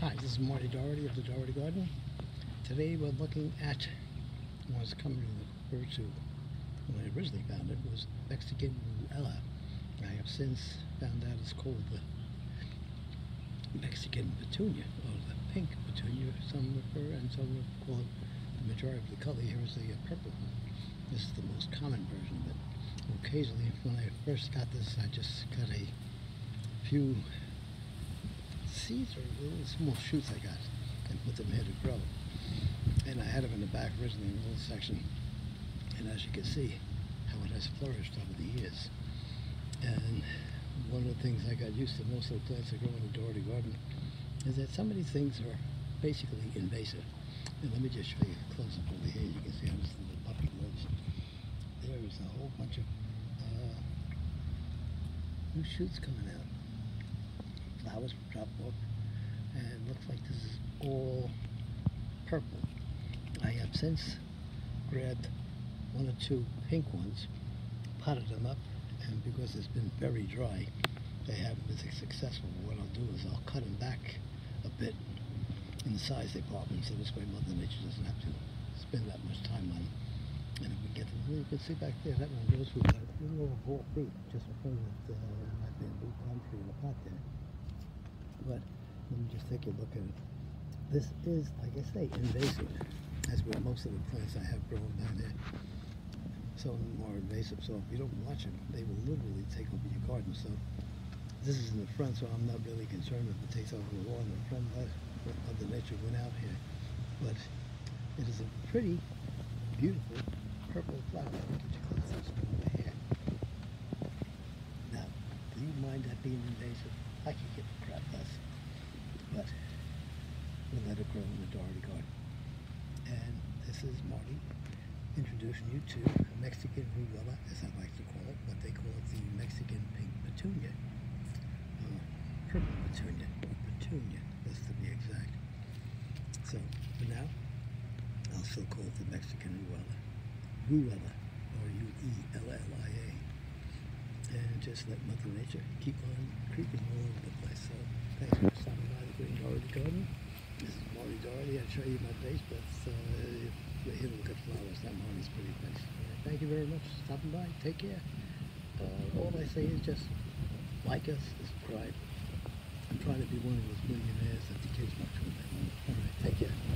Hi, this is Martin Dougherty of the Dougherty Garden. Today we're looking at, when I was coming to refer to, when I originally found it, was Mexican Ruellia. I have since found out it's called the Mexican Petunia, or the pink petunia, some refer, and some would call it, the majority of the color here is the purple one. This is the most common version of it. Occasionally, when I first got this, I just got a few seeds or little small shoots I got and put them here to grow. And I had them in the back originally in a little section. And as you can see, how it has flourished over the years. And one of the things I got used to, most of the plants that grow in the Dougherty Garden, is that some of these things are basically invasive. And let me just show you a close-up over here. You can see how this little puppy lives. There is a whole bunch of new shoots coming out. Flowers drop off, and it looks like this is all purple. I have since grabbed one or two pink ones, potted them up, and because it's been very dry, they haven't been successful. What I'll do is I'll cut them back a bit in the size they pop in, so this way Mother Nature doesn't have to spend that much time on it. And if we get them, well, you can see back there, that one goes with a little over 4 feet, just in front of the bamboo palm tree in the pot there. But let me just take a look at it. This is, like I say, invasive. That's what most of the plants I have grown down there. Some of them are invasive, so if you don't watch them, they will literally take over your garden. So this is in the front, so I'm not really concerned if it takes over the lawn in the front. Mother Nature went out here, but it is a pretty beautiful purple flower. Now, do you mind that being invasive? I can get the crap less, but we'll let it grow in the Dougherty Garden. And this is Marty introducing you to Mexican Ruellia, as I like to call it, but they call it the Mexican pink petunia, purple petunia, or petunia, just to be exact. So for now, I'll still call it the Mexican Ruellia, R-U-E-L-L-I-A. And just let Mother Nature keep on creeping all over the place. So thanks for stopping by the Green Dougherty Garden. This is Marty Dougherty. I'll show you my base, but if you're here to look at flowers, that Marty's pretty nice. Thank you very much for stopping by. Take care. All I say is just like us, subscribe. I'm trying to be one of those millionaires that the kids watch when they want. All right, take care.